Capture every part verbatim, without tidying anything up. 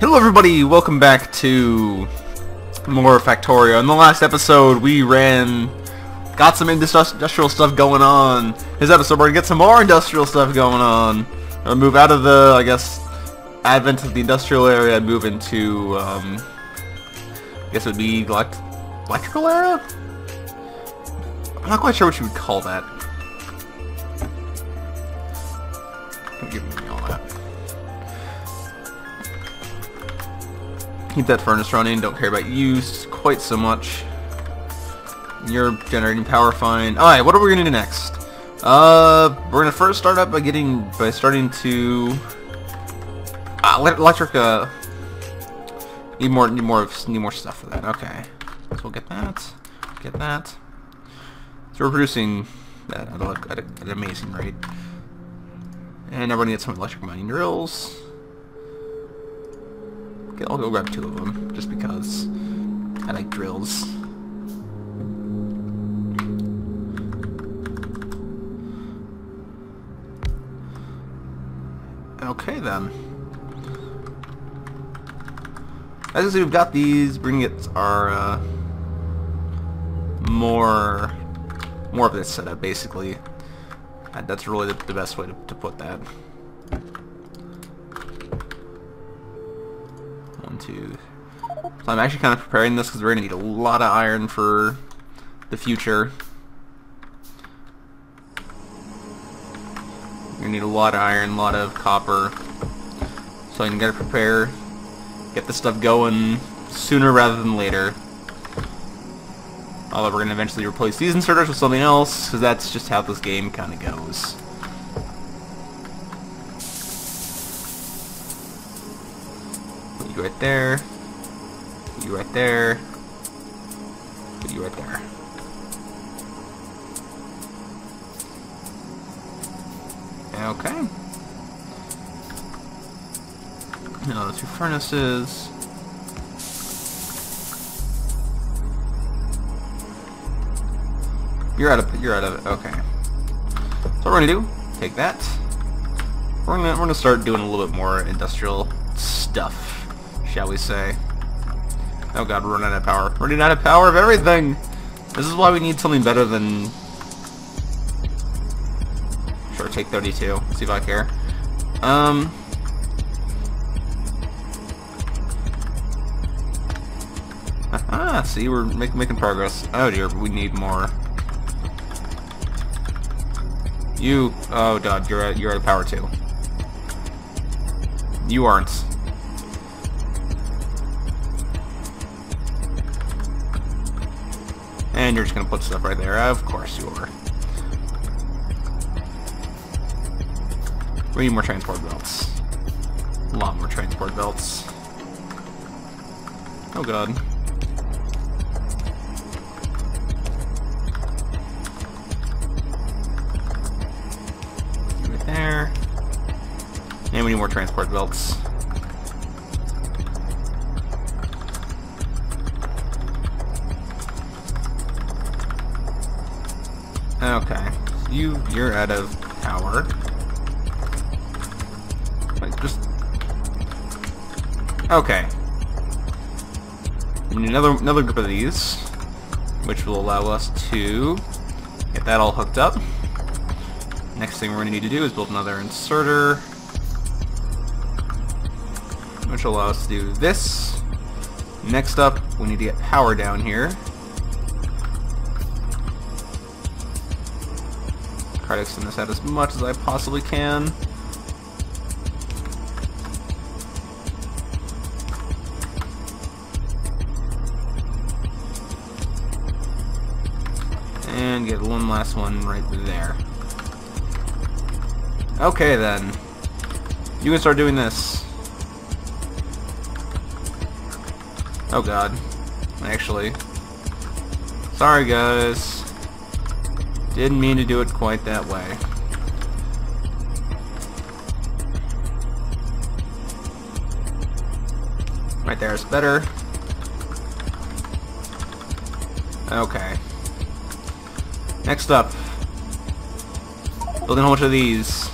Hello everybody, welcome back to more Factorio. In the last episode we ran, got some industrial stuff going on. This episode we're going to get some more industrial stuff going on. I'll move out of the, I guess, advent of the industrial area and move into, um, I guess it would be elect electrical era? I'm not quite sure what you would call that. Don't give me all that. Keep that furnace running, don't care about you quite so much. You're generating power fine. Alright, what are we gonna do next? Uh we're gonna first start up by getting by starting to ah, electric uh need more need more need more stuff for that. Okay. So we'll get that. Get that. So we're producing that at, a, at, a, at an amazing rate. And now we're gonna get some electric mining drills. I'll go grab two of them, just because I like drills. Okay then. As you see, we've got these, bringing it our uh, more more of this setup, basically. That's really the, the best way to, to put that. So I'm actually kind of preparing this because we're going to need a lot of iron for the future. We're going to need a lot of iron, a lot of copper. So I'm going to prepare, get this stuff going sooner rather than later. Although we're going to eventually replace these inserters with something else, because that's just how this game kind of goes. You right there. You right there. You right there. Okay. Now the two furnaces. You're out of. You're out of it. Okay. So what we're gonna do? Take that. We're gonna. We're gonna start doing a little bit more industrial stuff. Shall we say? Oh god, we're running out of power. We're running out of power of everything! This is why we need something better than... Sure, take thirty-two. See if I care. Um... Aha! See, we're make, making progress. Oh dear, we need more. You... Oh god, you're, you're out of power too. You aren't. And you're just gonna put stuff right there. Of course you are. We need more transport belts. A lot more transport belts. Oh god. Right there. And we need more transport belts. Okay, you you're out of power. Like just okay. We need another another group of these, which will allow us to get that all hooked up. Next thing we're going to need to do is build another inserter, which will allow us to do this. Next up, we need to get power down here. Try to extend this out as much as I possibly can. And get one last one right there. Okay then. You can start doing this. Oh god. Actually. Sorry guys. Didn't mean to do it quite that way. Right there is better. Okay. Next up. Building a whole bunch of these.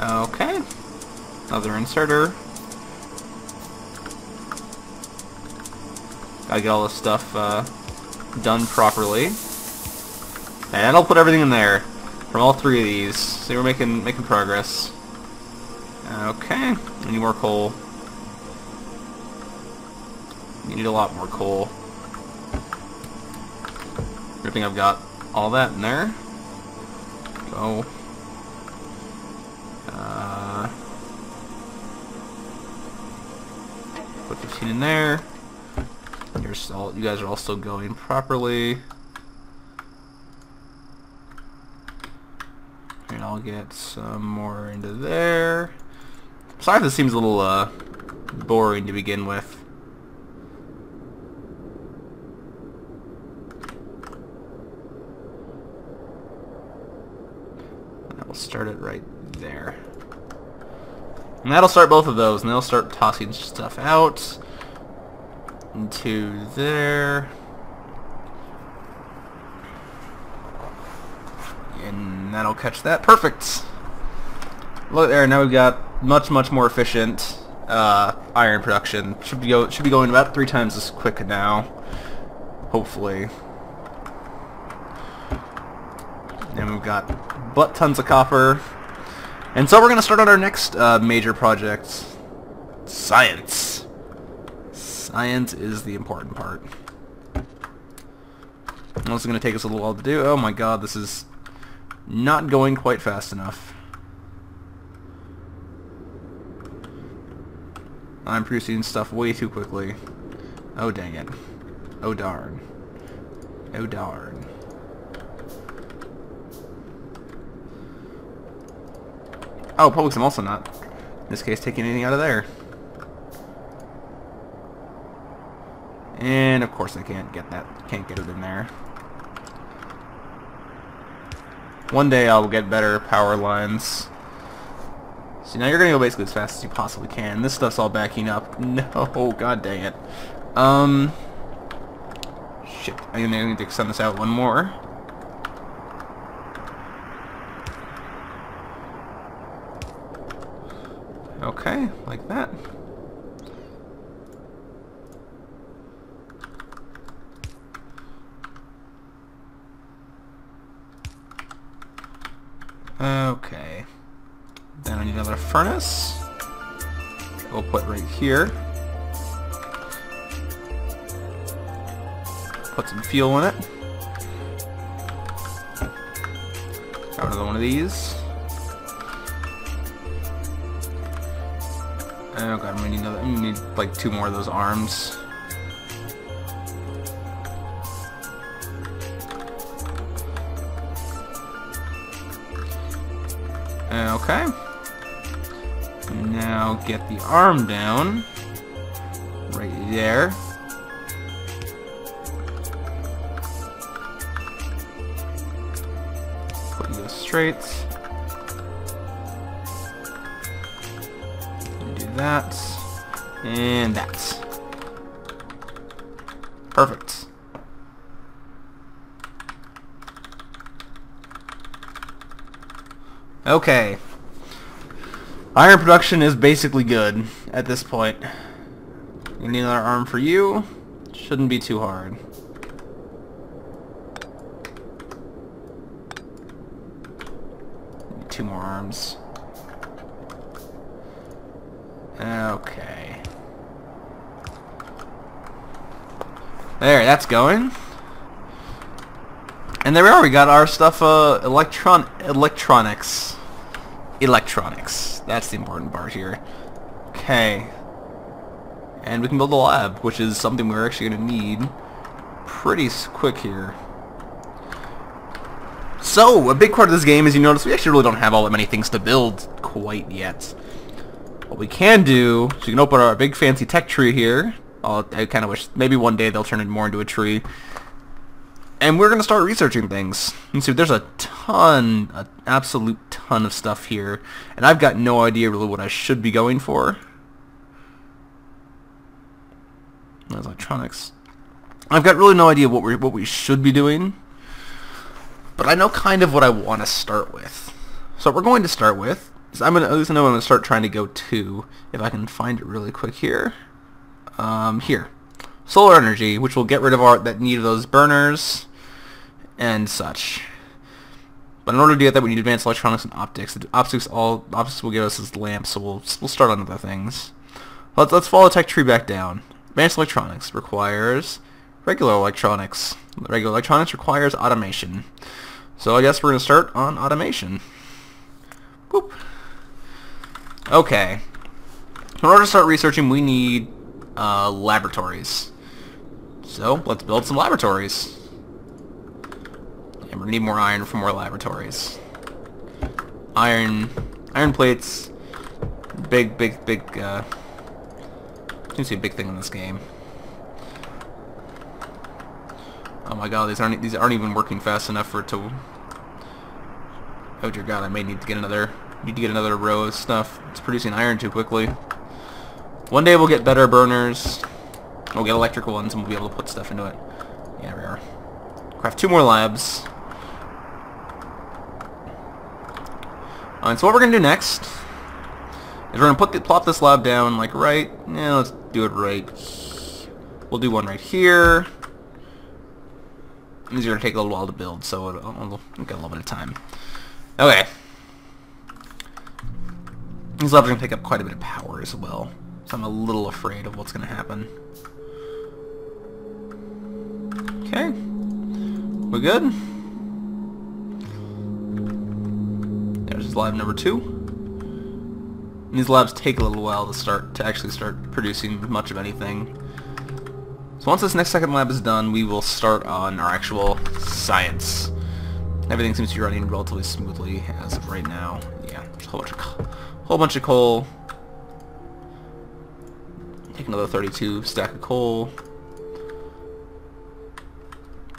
Okay. Another inserter. Gotta get all this stuff uh, done properly. And I'll put everything in there from all three of these. See, we're making making progress. Okay. We need more coal. We need a lot more coal. I think I've got all that in there. Go. Uh, put fifteen in there. You're still, you guys are all still going properly. And I'll get some more into there. Sorry if this seems a little uh, boring to begin with. Start it right there. And that'll start both of those, and they'll start tossing stuff out into there. And that'll catch that. Perfect! Look there, now we've got much, much more efficient uh, iron production. Should be, go should be going about three times as quick now, hopefully. And we've got butt tons of copper. And so we're going to start on our next uh, major project. Science. Science is the important part. And this is going to take us a little while to do. Oh my god, this is not going quite fast enough. I'm producing stuff way too quickly. Oh dang it. Oh darn. Oh darn. Oh, Publix, I'm also not, in this case, taking anything out of there. And of course I can't get that, can't get it in there. One day I'll get better power lines. So now you're gonna go basically as fast as you possibly can. This stuff's all backing up. No, god dang it. Um, shit, I'm gonna need to extend this out one more. Okay, like that. Okay. Then I need another furnace. We'll put right here. Put some fuel in it. Got another one of these. Oh god, I'm gonna need another, I'm gonna need like two more of those arms. Okay. Now get the arm down. Right there. Put you straight. That, and that. Perfect. Okay. Iron production is basically good at this point. We need another arm for you. Shouldn't be too hard. Two more arms. Okay. There, that's going. And there we are, we got our stuff, uh, electron, electronics. Electronics. That's the important part here. Okay. And we can build a lab, which is something we're actually going to need pretty quick here. So, a big part of this game, as you notice, we actually really don't have all that many things to build quite yet. What we can do, so you can open our big fancy tech tree here. I'll, I kind of wish maybe one day they'll turn it more into a tree. And we're going to start researching things. And see, there's a ton, an absolute ton of stuff here. And I've got no idea really what I should be going for. Electronics. I've got really no idea what we what we should be doing. But I know kind of what I want to start with. So what we're going to start with So I'm gonna, at least I know I'm gonna start trying to go to, if I can find it really quick here. Um, here, solar energy, which will get rid of our that need of those burners and such. But in order to do that, we need advanced electronics and optics. The optics all optics will give us this lamp, so we'll we'll start on other things. Let's let's follow the tech tree back down. Advanced electronics requires regular electronics. Regular electronics requires automation. So I guess we're gonna start on automation. Boop. Okay. In order to start researching, we need uh, laboratories. So let's build some laboratories. And we need more iron for more laboratories. Iron, iron plates. Big, big, big. Uh, seems to be a big thing in this game. Oh my god, these aren't these aren't even working fast enough for it to. Oh dear god, I may need to get another need to get another row of stuff. It's producing iron too quickly. One day we'll get better burners. We'll get electrical ones and we'll be able to put stuff into it. Yeah, we are. Craft two more labs. Alright, so what we're gonna do next is we're gonna put the, plop this lab down like right. Yeah, let's do it right. We'll do one right here. These are going to take a little while to build, so it'll, it'll get a little bit of time. Okay. These labs are going to take up quite a bit of power as well, so I'm a little afraid of what's going to happen. Okay. We're good. There's lab number two. And these labs take a little while to start to actually start producing much of anything. So once this next second lab is done, we will start on our actual science. Everything seems to be running relatively smoothly as of right now. Yeah, there's a whole bunch of, whole bunch of coal. Take another thirty-two stack of coal.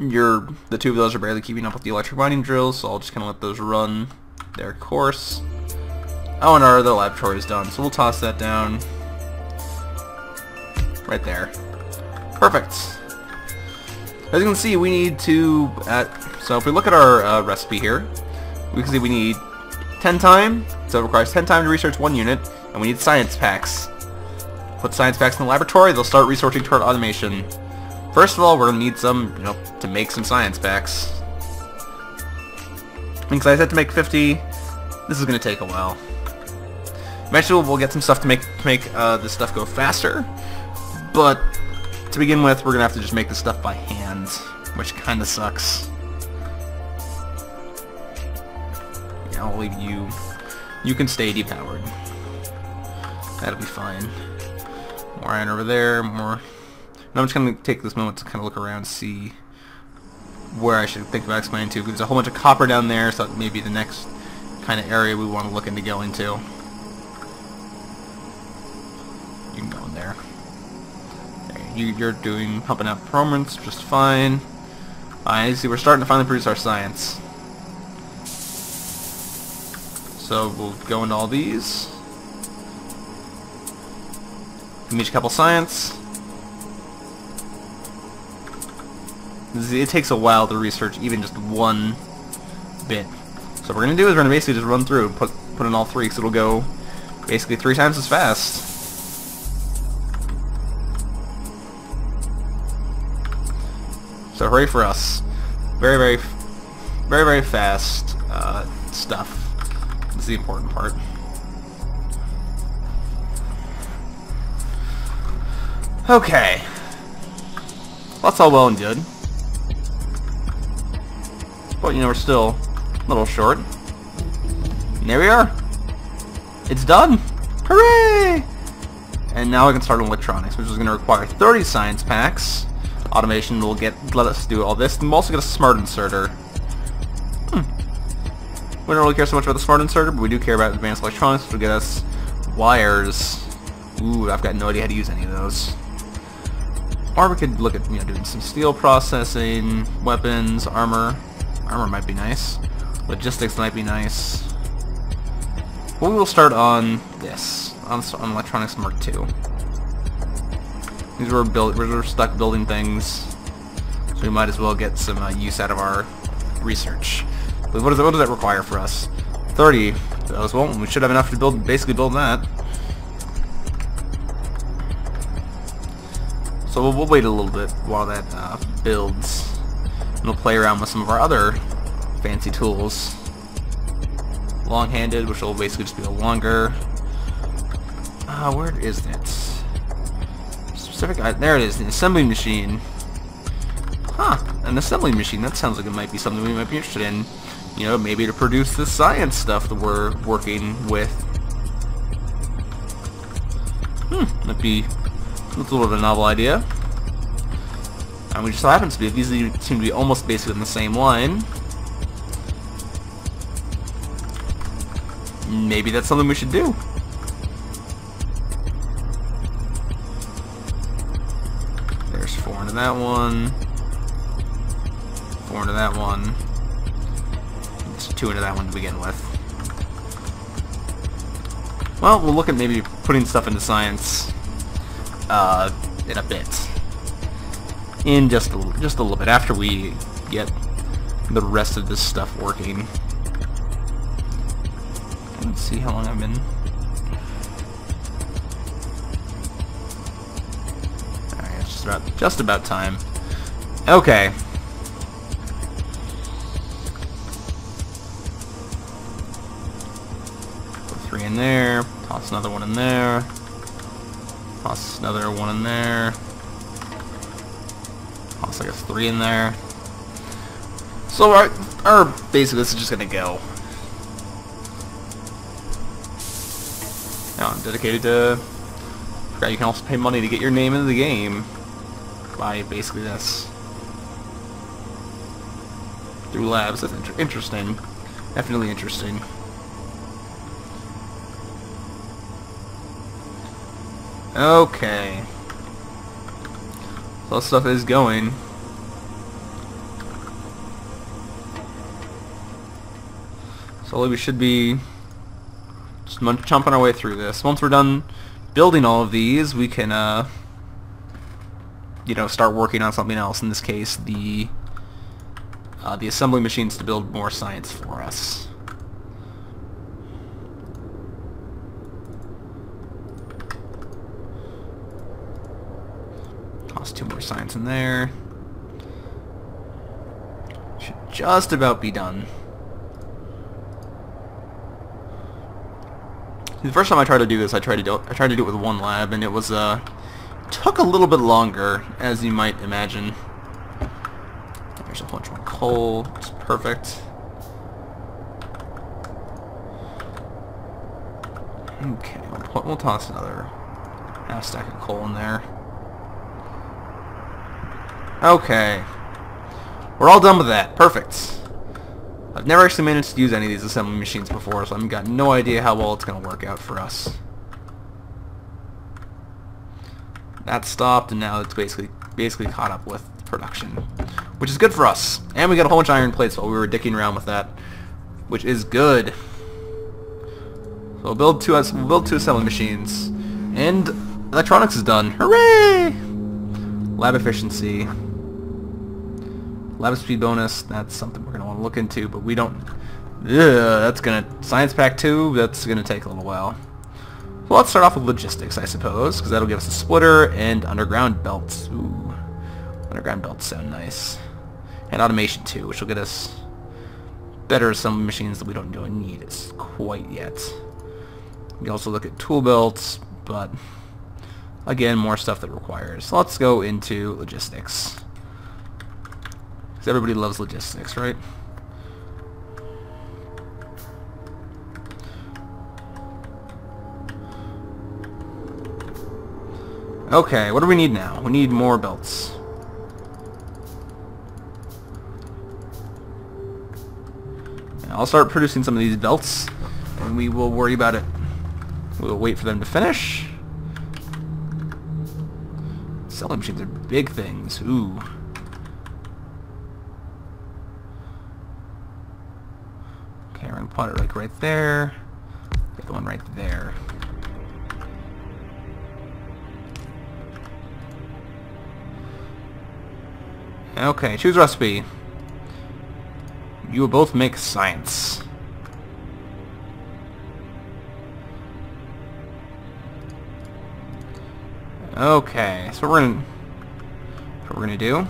Your, the two of those are barely keeping up with the electric mining drills, so I'll just kind of let those run their course. Oh, and our other laboratory is done, so we'll toss that down. Right there. Perfect. As you can see, we need to, uh, so if we look at our uh, recipe here, we can see we need ten time, so it requires ten time to research one unit, and we need science packs. Put science packs in the laboratory, they'll start researching toward automation. First of all, we're going to need some, you know, to make some science packs. Because I said to make fifty, this is going to take a while. Eventually we'll get some stuff to make, to make uh, this stuff go faster, but to begin with, we're going to have to just make this stuff by hand, which kind of sucks. Yeah, I'll leave you. You can stay depowered. That'll be fine. More iron over there, more... And I'm just going to take this moment to kind of look around and see where I should think about expanding to. There's a whole bunch of copper down there, so that may be the next kind of area we want to look into going to. You can go in there. You're doing pumping out performance just fine. I uh, see we're starting to finally produce our science. So we'll go into all these. Give each a couple science. It takes a while to research even just one bit. So what we're gonna do is we're gonna basically just run through and put put in all three, because it'll go basically three times as fast. So hooray for us. Very, very, very, very fast uh, stuff. That's the important part. Okay. That's all well and good. But, you know, we're still a little short. And there we are. It's done. Hooray! And now we can start on electronics, which is going to require thirty science packs. Automation will get let us do all this. I'm also going to smart inserter. Hmm. We don't really care so much about the smart inserter, but we do care about advanced electronics, which will get us wires. Ooh, I've got no idea how to use any of those. Or we could look at, you know, doing some steel processing, weapons, armor. Armor might be nice. Logistics might be nice. But we will start on this, on, on electronics mark two. These were build we're stuck building things, so we might as well get some uh, use out of our research. But what does, what does that require for us? thirty That was one. We should have enough to build, basically build that. So we'll, we'll wait a little bit while that uh, builds. And we'll play around with some of our other fancy tools. Long-handed, which will basically just be a longer... Ah, uh, where is that? Specific... Uh, there it is, the assembly machine. Huh, an assembly machine. That sounds like it might be something we might be interested in. You know, maybe to produce the science stuff that we're working with. Hmm, that'd be... That's a little bit of a novel idea. And we just so happen to be, these seem to be almost basically in the same line. Maybe that's something we should do. There's four into that one. Four into that one. It's two into that one to begin with. Well, we'll look at maybe putting stuff into science. Uh, in a bit, in just a, just a little bit after we get the rest of this stuff working. Let's see how long I've been. All right, it's just about just about time. Okay. Put three in there. Toss another one in there. Toss another one in there. Toss, I guess, three in there. So our, our basically this is just gonna go. Now I'm dedicated to. I forgot you can also pay money to get your name into the game by basically this through labs. That's inter interesting. Definitely interesting. Okay. So stuff is going. So we should be just chomping our way through this. Once we're done building all of these, we can, uh, you know, start working on something else. In this case, the uh, the assembly machines to build more science for us. Two more science in there. Should just about be done. The first time I tried to do this, I tried to do I tried to do it with one lab, and it was uh took a little bit longer, as you might imagine. There's a bunch more coal. It's perfect. Okay, we'll, we'll toss another half stack of coal in there. Okay. We're all done with that. Perfect. I've never actually managed to use any of these assembly machines before, so I've got no idea how well it's going to work out for us. That stopped, and now it's basically basically caught up with production, which is good for us. And we got a whole bunch of iron plates while we were dicking around with that, which is good. So we'll build two, we'll build two assembly machines, and electronics is done. Hooray! Lab efficiency. Lab speed bonus, that's something we're going to want to look into, but we don't... Ugh, that's going to... Science Pack two, that's going to take a little while. Well, let's start off with logistics, I suppose, because that'll give us a splitter and underground belts. Ooh. Underground belts sound nice. And automation too, which will get us better assembly machines that we don't really need quite yet. We can also look at tool belts, but... Again, more stuff that requires. So let's go into logistics. Because everybody loves logistics, right? Okay, what do we need now? We need more belts. And I'll start producing some of these belts, and we will worry about it. We'll wait for them to finish. Selling machines are big things. Ooh. Okay, we're gonna put it like right there. Get the one right there. Okay, choose recipe. You will both make science. Okay, so we're gonna what we're gonna do.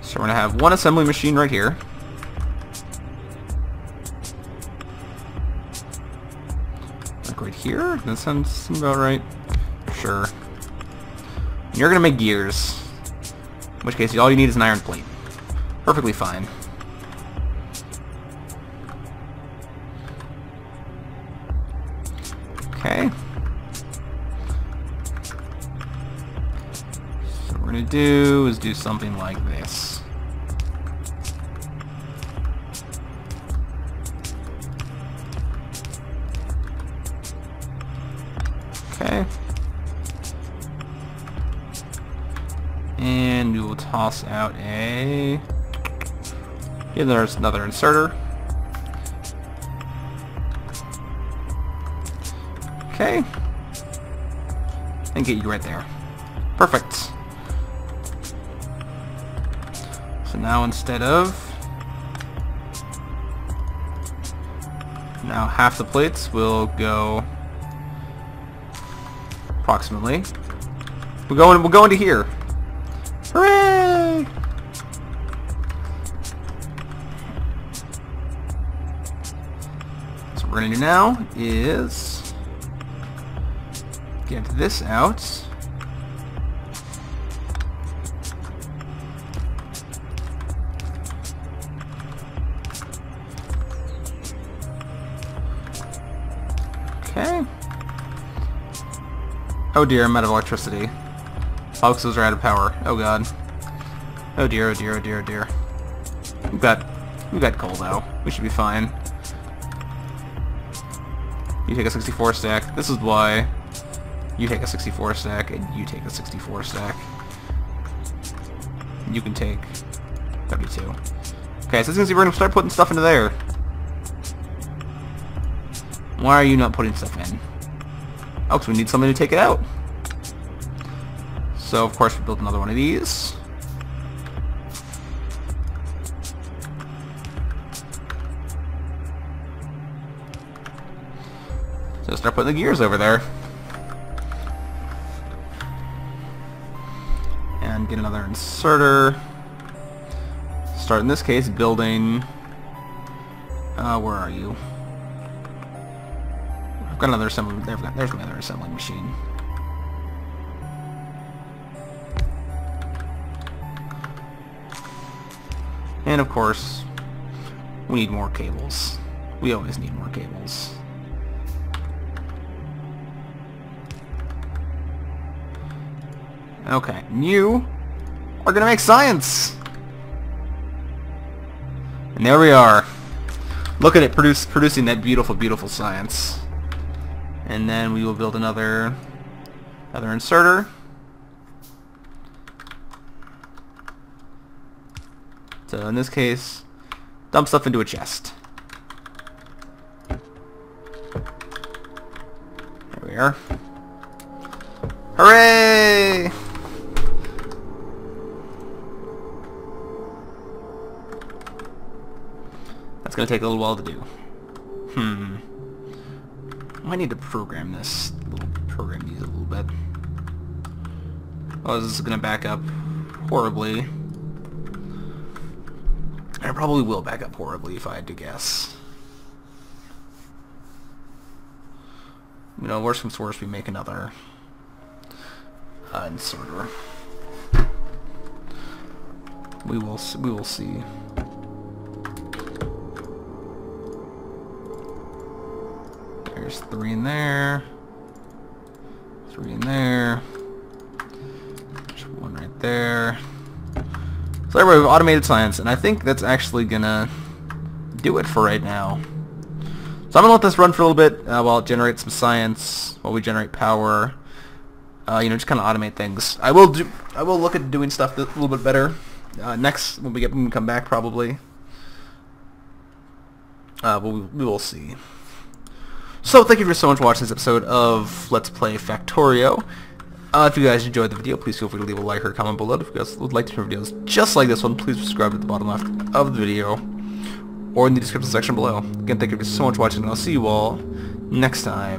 So we're gonna have one assembly machine right here. Like right here? That sounds about right. Sure. And you're gonna make gears. In which case all you need is an iron plate. Perfectly fine. Okay. So what we're gonna do is do something like this. Okay. And we will toss out a... yeah, there's another inserter. Okay. And get you right there. Perfect. So now instead of... now half the plates will go... approximately. We'll go, in, we'll go into here. Hooray! So what we're going to do now is... get this out. Okay. Oh dear, I'm out of electricity. Boxes are out of power. Oh god. Oh dear, oh dear, oh dear, oh dear. We've got, we've got coal though. We should be fine. You take a sixty-four stack. This is why... you take a sixty-four stack, and you take a sixty-four stack. You can take thirty-two. Okay, so as you can see, we're gonna start putting stuff into there. Why are you not putting stuff in? Oh, because we need something to take it out. So, of course, we built another one of these. So, start putting the gears over there. Get another inserter. Start in this case building. Uh, where are you? I've got another assembly. There, there's my other assembly machine. And of course, we need more cables. We always need more cables. Okay, and you are gonna make science! And there we are. Look at it produce, producing that beautiful, beautiful science. And then we will build another, another inserter. So in this case, dump stuff into a chest. There we are. Hooray! That's gonna take a little while to do. Hmm. I need to program this. Program these a little bit. Oh, this is gonna back up horribly. I probably will back up horribly if I had to guess. You know, worst comes to worst, we make another uh, inserter. We will. We will see. There's three in there, three in there, there's one right there. So anyway, we've automated science, and I think that's actually gonna do it for right now. So I'm gonna let this run for a little bit uh, while it generates some science, while we generate power. Uh, you know, just kind of automate things. I will do. I will look at doing stuff a little bit better uh, next when we get when we come back probably. Uh, but we, we will see. So thank you for so much for watching this episode of Let's Play Factorio. Uh, if you guys enjoyed the video, please feel free to leave a like or a comment below. If you guys would like to hear videos just like this one, please subscribe at the bottom left of the video or in the description section below. Again, thank you for so much for watching, and I'll see you all next time.